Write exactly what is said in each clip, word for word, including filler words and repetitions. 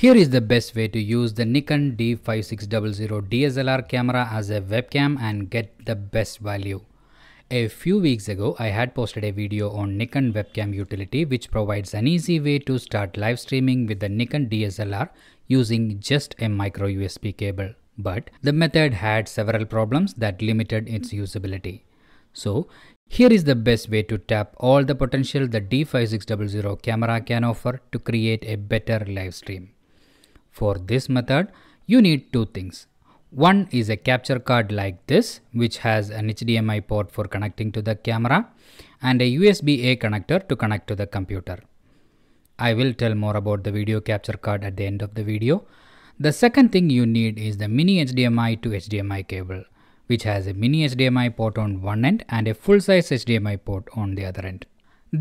Here is the best way to use the Nikon D five six hundred D S L R camera as a webcam and get the best value. A few weeks ago, I had posted a video on Nikon webcam utility which provides an easy way to start live streaming with the Nikon D S L R using just a micro U S B cable. But the method had several problems that limited its usability. So, here is the best way to tap all the potential the D five six hundred camera can offer to create a better live stream. For this method, you need two things. One is a capture card like this, which has an H D M I port for connecting to the camera and a U S B A connector to connect to the computer. I will tell more about the video capture card at the end of the video. The second thing you need is the mini H D M I to H D M I cable, which has a mini H D M I port on one end and a full-size H D M I port on the other end.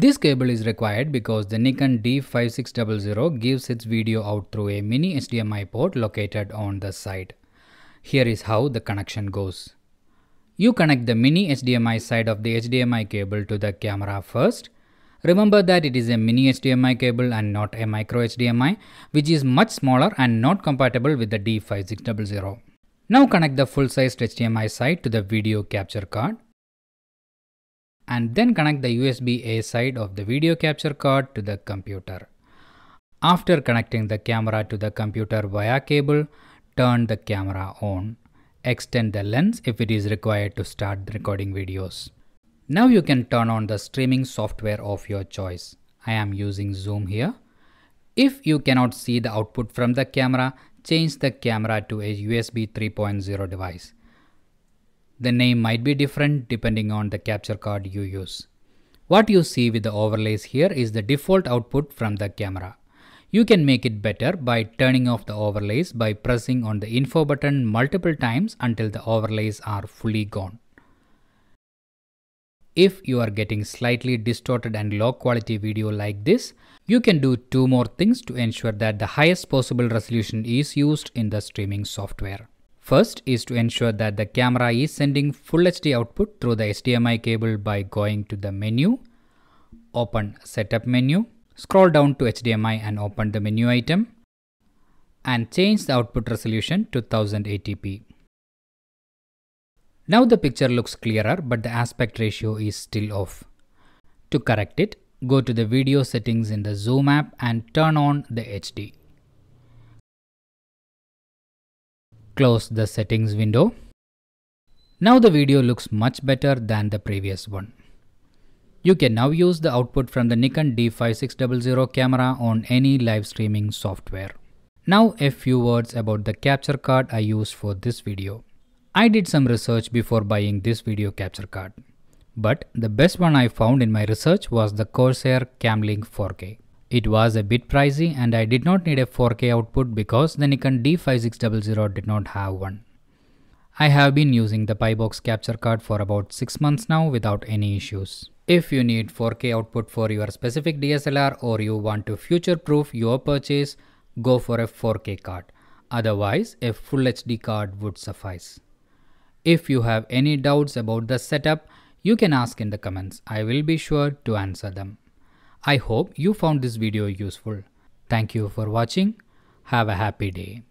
This cable is required because the Nikon D five six hundred gives its video out through a mini H D M I port located on the side. Here is how the connection goes. You connect the mini H D M I side of the H D M I cable to the camera first. Remember that it is a mini H D M I cable and not a micro H D M I, which is much smaller and not compatible with the D five six hundred. Now connect the full-sized H D M I side to the video capture card and then connect the U S B A side of the video capture card to the computer. After connecting the camera to the computer via cable, turn the camera on. Extend the lens if it is required to start recording videos. Now you can turn on the streaming software of your choice. I am using Zoom here. If you cannot see the output from the camera, change the camera to a U S B three point oh device. The name might be different depending on the capture card you use. What you see with the overlays here is the default output from the camera. You can make it better by turning off the overlays by pressing on the info button multiple times until the overlays are fully gone. If you are getting slightly distorted and low quality video like this, you can do two more things to ensure that the highest possible resolution is used in the streaming software. First is to ensure that the camera is sending Full H D output through the H D M I cable by going to the menu, open Setup menu, scroll down to H D M I and open the menu item, and change the output resolution to ten eighty p. Now the picture looks clearer, but the aspect ratio is still off. To correct it, go to the video settings in the Zoom app and turn on the H D. Close the settings window. Now the video looks much better than the previous one. You can now use the output from the Nikon D five six hundred camera on any live streaming software. Now a few words about the capture card I used for this video. I did some research before buying this video capture card, but the best one I found in my research was the Corsair Cam Link four K. It was a bit pricey and I did not need a four K output because the Nikon D five six hundred did not have one. I have been using the PiBox capture card for about six months now without any issues. If you need four K output for your specific D S L R or you want to future-proof your purchase, go for a four K card. Otherwise, a Full H D card would suffice. If you have any doubts about the setup, you can ask in the comments. I will be sure to answer them. I hope you found this video useful. Thank you for watching. Have a happy day.